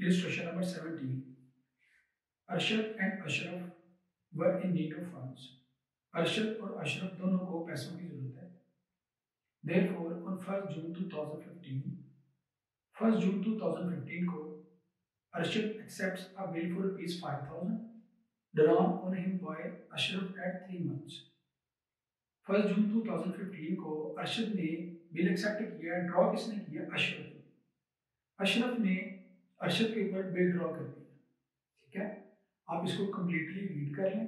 Illustration number 17. Arshad and Ashraf were in need of funds. Arshad और Ashraf दोनों को पैसों की जरूरत है. Therefore, on 1st June 2015 को Arshad accepts a bill for rupees 5,000 drawn on him by Ashraf at 3 months. 1st June 2015 को अर्शद ने बिल एक्सेप्ट किया. ड्रॉ किसने किया? अशरफ ने. अशरफ ने अर्शद के ऊपर बिल ड्रॉ कर दिया. ठीक है, आप इसको कम्प्लीटली रीड कर लें.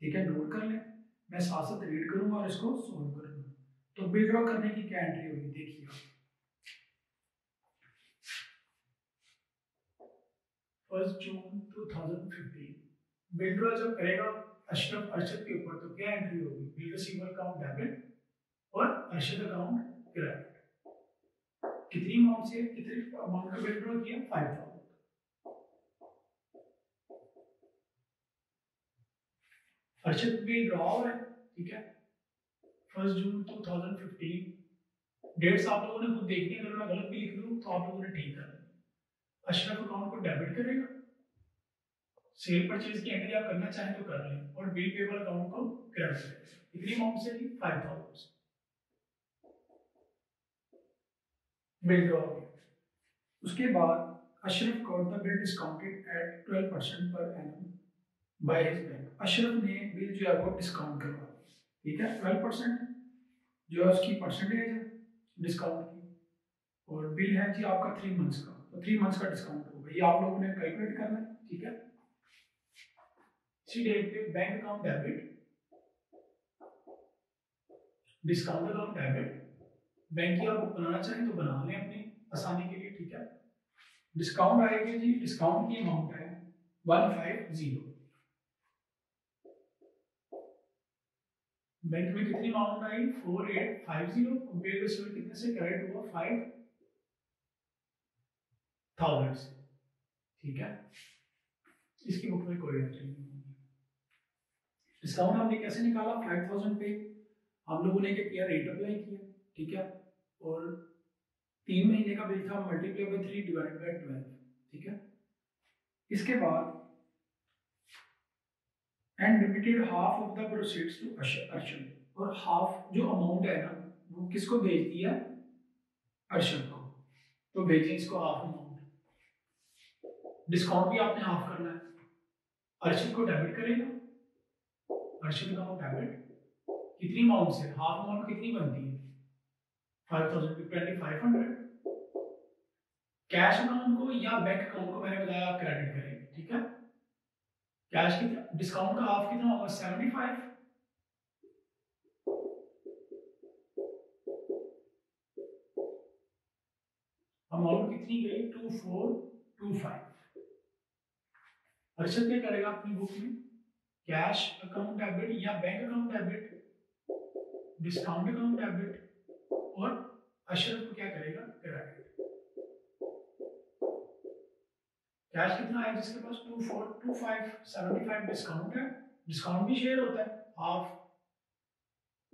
ठीक है, नोट कर लें. मैं साथ रीड करूंगा और इसको सोल्व करूंगा. तो बिल ड्रॉ करने की क्या एंट्री होगी देखिए आप. 1st June 2015 बिल ड्रॉ जब करेगा अशरफ अर्शद के ऊपर तो क्या एंट्री होगी? बिल रिसीवर अकाउंट डेबिट और अर्शद अकाउंट क्रेडिट. कितनी अमाउंट से कितने अमाउंट का बिल ड्रॉ किया? 5,000. अर्शद भी ड्रॉ है. ठीक है, 1st June 2015 डेट्स आप लोगों ने खुद देखनी है. अगर मैं गलत भी लिख दूं तो आप लोगों ने ठीक कर देना. अशरफ अकाउंट को डेबिट करेगा. सेल परचेज की एंट्री आप करना चाहें तो कर लें और बिल पेबल अकाउंट को क्रेडिट करें. इतनी अमाउंट से 5,000 बिल ड्रॉ हो गया. उसके बाद Ashraf got the bill discounted at 12% per annum by his bank. Ashraf ने बिल जो है वो डिस्काउंट करवा. ठीक है, 12% जो है उसकी परसेंटेज है डिस्काउंट की. और बिल है जी आपका 3 मंथ्स का, तो 3 मंथ्स का डिस्काउंट होगा. ये आप लोगों ने कैलकुलेट करना है. ठीक है, डेट पे bank account debit discount account debit. Bank की आप बनाना चाहें तो बना लें अपने आसानी के लिए. ठीक है, डिस्काउंट आएगा जी. डिस्काउंट की अमाउंट है 150. बैंक में कितनी अमाउंट आई? 4850. बिल रिसीवर कितने से क्रेडिट हुआ? 5,000 से. ठीक है, इसकी बुक में कोई एंट्री नहीं. डिस्काउंट हमने कैसे निकाला? 5,000 पे हम लोगों ने क्या किया? रेट अप्लाई किया. ठीक है, और 3 महीने का बिल था मल्टीप्लाई बाय 3 डिवाइडेड बाय 12. ठीक है, इसके बाद and limited half of the proceeds to Arshad. और हाफ जो अमाउंट है ना वो किसको भेज दिया? अर्शद को. तो भेजें इसको हाफ अमाउंट. डिस्काउंट भी आपने हाफ करना है. अर्शद को डेबिट करेगा. अर्शद अकाउंट डेबिट कितनी अमाउंट से? हाफ अमाउंट कितनी बनती है? 5,000 कैश अकाउंट को या बैंक अकाउंट को मैंने बताया आप क्रेडिट करेंगे. ठीक है, कैश कितना? डिस्काउंट का हाफ कितना होगा? 75. अमाउंट कितनी गई? 2425. अर्शद क्या करेगा अपनी बुक में? कैश अकाउंट डेबिट या bank account debit discount account debit और अशरफ को क्या करेगा? क्रेडिट. कैश कितना है जिसके पास? 2425. 75 डिस्काउंट है. डिस्काउंट भी शेयर होता है हाफ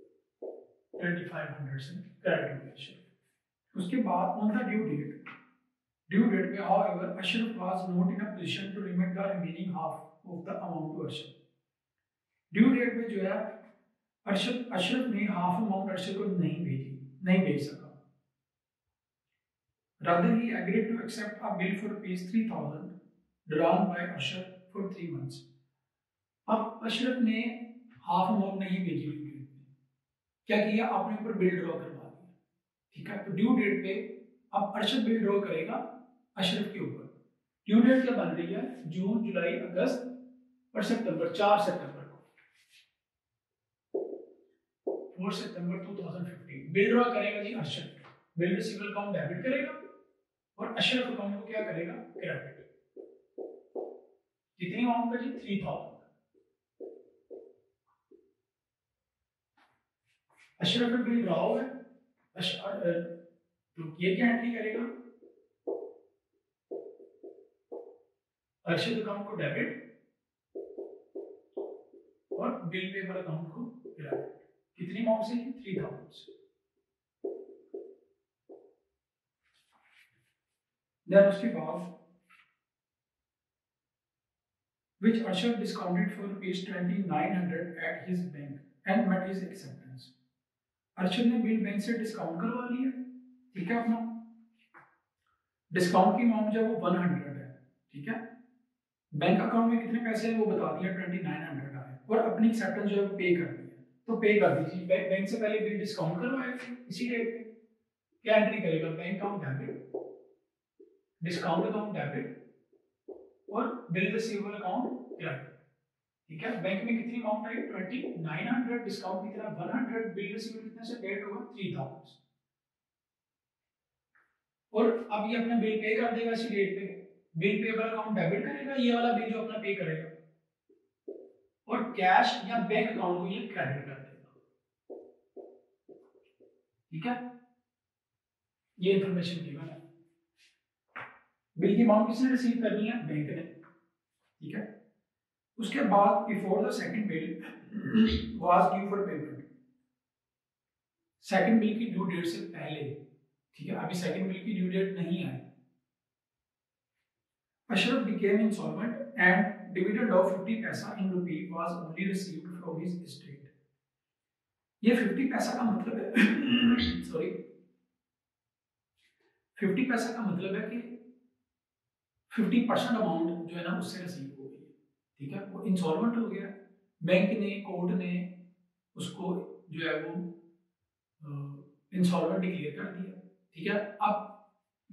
2500 से क्रेडिट. उसके बाद ऑन द ड्यू डेट पे however Ashraf was not in a position to remit the remaining half of the amount to Arshad. Due date में जो है अशरफ ने हाफ अमाउंट अर्शद को नहीं भेज सका. Rather he agreed to accept a bill for ₹3,000 drawn by Ashraf for 3 months. अब अशरफ ने हाफ अमाउंट नहीं भेजी. क्या किया? अपने ऊपर बिल ड्रॉ करवा दिया. ठीक है, तो ड्यू डेट पे अब अर्शद बिल ड्रॉ करेगा अशरफ के ऊपर. ड्यू डेट क्या बन रही है? जून, जुलाई, अगस्त और सितंबर. 4 सितंबर 4 सितंबर 2015 बिल ड्रॉ करेगा जी Arshad. Bill receiver account debit करेगा और अशरफ अकाउंट को क्या करेगा? क्रेडिट. कितनी अमाउंट का जी? 3,000. अशरफ का बिल ड्रॉ है तो ये क्या एंट्री करेगा? अर्शद अकाउंट को डेबिट और बिल पेपर अकाउंट को क्रेडिट. कितनी अमाउंट से? 3,000 से. उसके बाद which Asher discounted for ₹2,900 at his bank and met his acceptance. Arshad ने बिल बैंक से डिस्काउंट करवा लिया, ठीक है अपना। डिस्काउंट की अमाउंट जो है वो 100 है, ठीक है। बैंक अकाउंट में कितने पैसे हैं वो बता दिया, 2,900 आए और अपनी एक्सेप्टेंस जो है पे कर दिया। तो पे कर दीजिए, बैंक से पहले बिल डिस्काउंट करवाया इसी डेट पे। क्या एंट्री करेगा, bank account debit, discount account debit और बिल रिसीवेबल अकाउंट क्रेडिट, ठीक है। बैंक में कितनी अमाउंट आई, 2,900, डिस्काउंट कितना 100, बिल रिसीव कितने से डेट होगा 3,000 और अब ये अपना बिल पे कर देगा इसी डेट पे। बिल पेबल अकाउंट डेबिट करेगा, ये वाला बिल जो अपना पे करेगा और कैश या बैंक अकाउंट को ये क्रेडिट कर देगा, ठीक है। ये इंफॉर्मेशन दी है, बिल की अमाउंट किसने रिसीव करनी है, बैंक ने, ठीक है। उसके बाद before the second bill was due for payment, second bill की ड्यू डेट से पहले, ठीक है। अभी सेकंड बिल की ड्यू डेट नहीं आई। Ashraf became insolvent and dividend of 50 पैसा in rupee was only received from his estate. ये 50 पैसा का मतलब है सॉरी 50 पैसा का मतलब है कि 50% अमाउंट जो है ना उससे रिसीव, ठीक है। वो इंसॉल्वेंट हो गया, बैंक ने कोर्ट ने उसको जो है वो इंसॉल्वेंट डिक्लेयर कर दिया, ठीक है। अब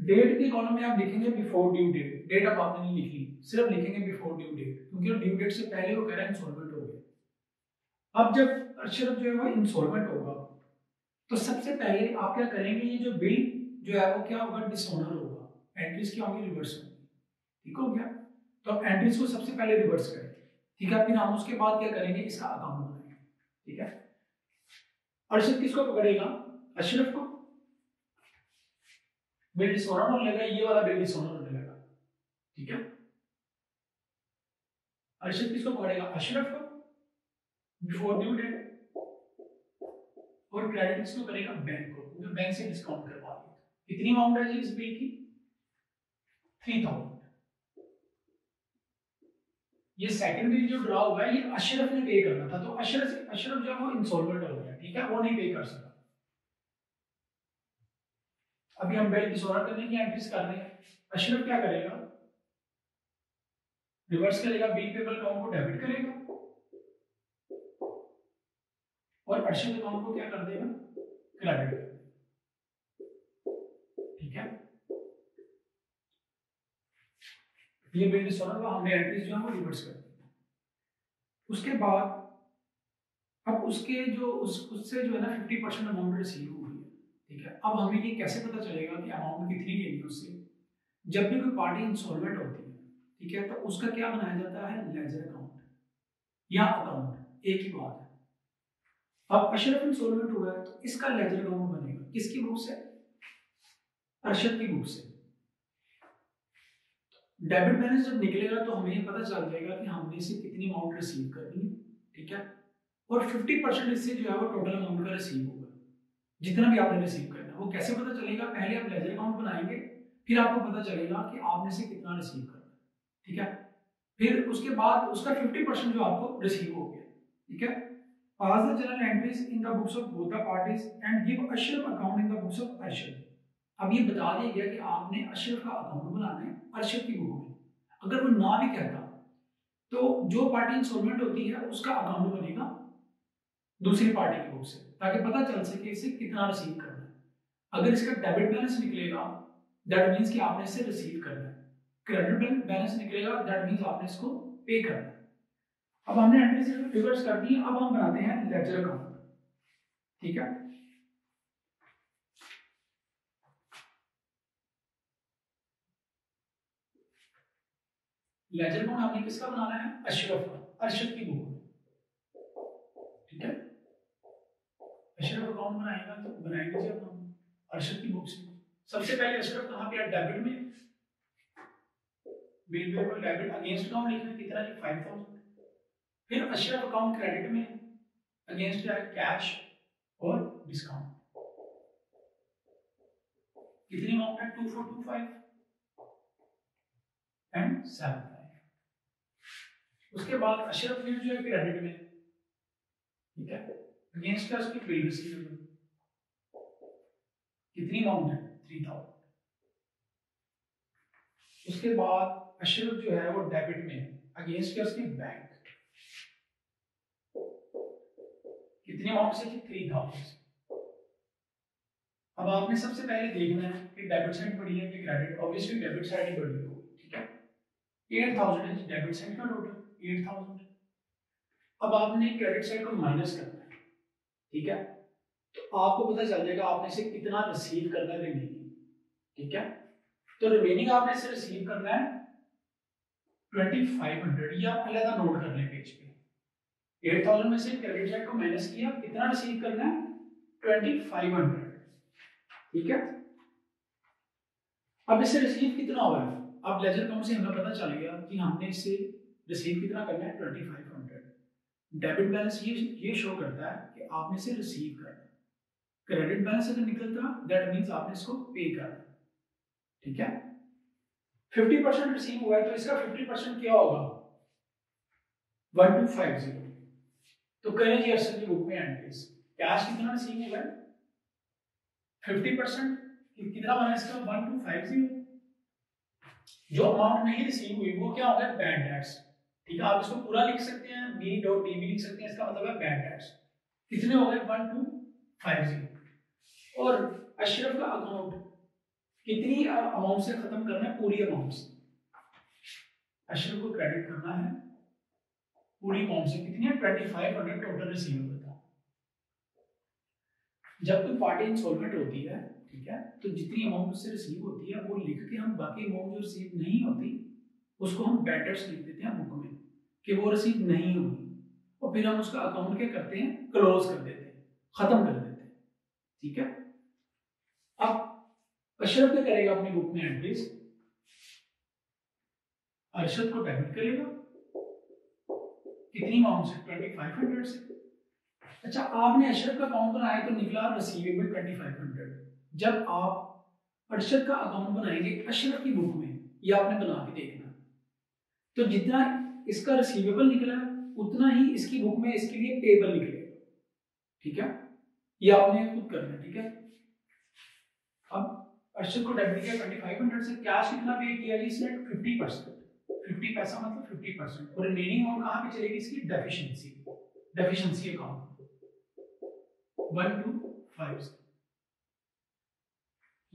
डेट के कॉलम में आप लिखेंगे बिफोर ड्यू डेट, डेट अब आपने नहीं लिखी, सिर्फ लिखेंगे बिफोर ड्यू डेट क्योंकि ड्यू डेट से पहले वो कह रहा है इंसॉल्वेंट हो गया। अब जब अशरफ जो है वो इंसॉल्वेंट होगा तो सबसे पहले आप क्या करेंगे, ये जो बिल जो है वो क्या होगा, डिसऑनर होगा, एंट्रीज क्या होंगी, रिवर्स होंगी, ठीक हो गया। तो आप एंट्रीज को सबसे पहले रिवर्स करें, ठीक है। फिर हम उसके बाद क्या करेंगे, इसका अकाउंट बनाएंगे, ठीक है। अर्शद किसको पकड़ेगा, अशरफ को, बिल डिसऑनर होने लगा, ये वाला बिल डिसऑनर होने लगा, ठीक है। अर्शद किसको पकड़ेगा, अशरफ को बिफोर ड्यू डेट और क्रेडिट किसको करेगा, बैंक को, क्योंकि बैंक से डिस्काउंट करवा लिया। कितनी अमाउंट है इस बिल की, 3,000। ये सेकंड बिल जो ड्रा हुआ है ये अशरफ ने पे करना था, तो अशरफ जो वो इंसॉल्वेंट हो गया, ठीक है, वो नहीं पे कर सका। अभी हम बिल डिसऑनर करने की एंट्रीज कर रहे हैं। अशरफ क्या करेगा, रिवर्स करेगा, बिल पेबल अकाउंट को डेबिट करेगा और अशरफ अकाउंट को क्या कर देगा, क्रेडिट, ठीक है। ये बिल डिसऑनर का हमने एंट्रीज जो है वो रिवर्स कर दी। उसके बाद अब उसके जो उससे जो है ना 50% अमाउंट रिसीव हुई है, ठीक है। अब हमें ये कैसे पता चलेगा कि अमाउंट कितनी लेनी है उससे, जब भी कोई पार्टी इंसॉल्वेंट होती है, ठीक है, तो उसका क्या बनाया जाता है, लेजर अकाउंट या अकाउंट, एक ही बात है। अब अशरफ इंसॉल्वेंट हुआ है तो इसका लेजर अकाउंट बनेगा, किसकी बुक से, अशरफ की बुक से। डेबिट बैलेंस जब निकलेगा तो हमें पता चल जाएगा कि हमने इसे कितनी अमाउंट रिसीव करनी है, ठीक है। और 50% इससे जो है वो टोटल अमाउंट का रिसीव होगा, जितना भी आपने रिसीव करना है। वो कैसे पता चलेगा, पहले आप लेजर अकाउंट बनाएंगे, फिर आपको पता चलेगा कि आपने से कितना रिसीव करना है, ठीक है। फिर उसके बाद उसका 50% जो आपको रिसीव हो गया, ठीक है। Pass the journal entries in the books of both the parties and give Ashraf account in the books of Ashraf. अब ये बता दिया गया कि आपने अशरफ का अकाउंट बनाना है अशरफ की बुक में। अगर वो ना भी कहता तो जो पार्टी इंसॉल्वेंट होती है उसका अकाउंट बनेगा दूसरी पार्टी की बुक से, ताकि पता चल सके इसे कितना रिसीव करना है। अगर इसका डेबिट बैलेंस निकलेगा दैट मीन्स कि आपने इसे रिसीव करना है, क्रेडिट बैलेंस निकलेगा दैट मीन्स आपने इसको पे करना है। अब हमने एंट्रीज रिवर्स कर दी, अब हम बनाते हैं लेजर अकाउंट, ठीक है। लेजर अकाउंट आपने किसका बनाना है, अशरफ का, अशरफ की बुक में, ठीक है। अशरफ अकाउंट बनाएगा तो बनाएंगे जी हम अशरफ की बुक से। सबसे पहले अशरफ कहां पे है, डेबिट में, bill payable debit against account लिखना, कितना है 5000। फिर अशरफ अकाउंट क्रेडिट में, अगेंस्ट है कैश और डिस्काउंट, कितनी अमाउंट है 2425 एंड 7 उसके बाद अशरफ न्यूज जो है फिर हेड में, ठीक है, अगेंस्ट का उसकी प्रीवियस ईयर कितनी अमाउंट है 3000। उसके बाद अशरफ जो है वो डेबिट में है, अगेंस्ट का उसकी बैंक कितनी अमाउंट से 3000। अब आपने सबसे पहले देखना है कि डेबिट साइड बड़ी है कि क्रेडिट, ऑब्वियसली डेबिट साइड ही बड़ी होगी, ठीक है। 8000 इज डेबिट साइड का टोटल 8000। अब आपने क्रेडिट साइड को माइनस करना है, ठीक है, तो आपको पता चल जाएगा आपने से कितना रिसीव करना है रिमेनिंग, ठीक है। तो रिमेनिंग आपने से रिसीव करना है 2500, या अलग नोट कर लें पेज पे। 8000 में से क्रेडिट साइड को माइनस किया, कितना रिसीव करना है 2500, ठीक है। अब इससे रिसीव कितना हुआ है, अब लेजर काउंट से हमें पता चल गया कि हमने इससे रिसीव कितना करना है 2500। डेबिट बैलेंस ये शो करता है कि आपने इसे रिसीव करना। क्रेडिट बैलेंस अगर निकलता दैट मींस आपने इसको पे करना, ठीक है। 50% रिसीव हुआ है तो इसका 50% क्या होगा 1250। तो करेंट ईयर की बुक में एंड कैश कितना रिसीव हुआ है 50%, कितना बना इसका 1250। जो अमाउंट नहीं रिसीव हुई वो क्या होगा बैड डेट्स, ठीक है। आप इसको पूरा लिख सकते हैं B.DB लिख सकते हैं, इसका मतलब है बैड डेट्स कितने हो गए 1250। और अशरफ का अकाउंट कितनी अमाउंट से खत्म करना है, पूरी अमाउंट से। अशरफ को क्रेडिट करना है पूरी अमाउंट से, कितनी है 2500 टोटल रिसीव हुआ। जब कोई पार्टी इंसॉल्वेंट होती है, ठीक है, तो जितनी अमाउंट उससे रिसीव होती है वो लिख के हम बाकी अमाउंट जो रिसीव नहीं होती उसको हम बैड डेट्स लिख देते हैं बुक में कि वो रिसीव नहीं होगी, और फिर हम उसका अकाउंट क्या करते हैं क्लोज कर देते हैं, खत्म कर देते हैं, ठीक है। अब अशरफ क्या करेगा अपनी बुक में एंट्रीज, अशरफ को डेबिट करेगा कितनी अमाउंट से 2500 से। अच्छा, आपने अशरफ का अकाउंट बनाया तो निकला रिसीवेबल 2500। जब आप अशरफ का अकाउंट बनाएंगे अशरफ की बुक में, ये आपने बना के देखना, तो जितना इसका रिसीवेबल निकला उतना ही इसकी बुक में इसके लिए पेबल निकलेगा, ठीक है। ये आपने खुद करना, ठीक है। अब अशरफ को डेबिट किया 2500 से, कैश कितना पे किया जी इसने 50%, 50 पैसा मतलब 50%, और रिमेनिंग और कहाँ पे चलेगी इसकी डेफिशिएंसी अकाउंट 1250।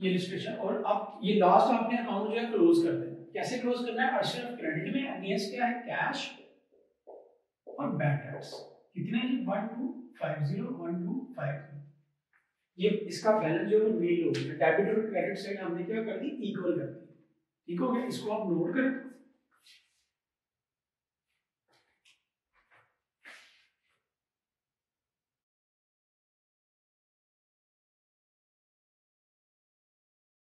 ये illustration, और अब ये लास्ट आपने अकाउंट जो है क्लोज करना है। कैसे क्लोज करना है, अशरफ क्रेडिट में, अगेंस्ट क्या है कैश और बैड डेट्स कितने हैं 1250। ये इसका बैलेंस जो है मेल हो गया, डेबिट और क्रेडिट साइड हमने क्या कर दी इक्वल कर दी, ठीक हो गया। इसको आप नोट करें।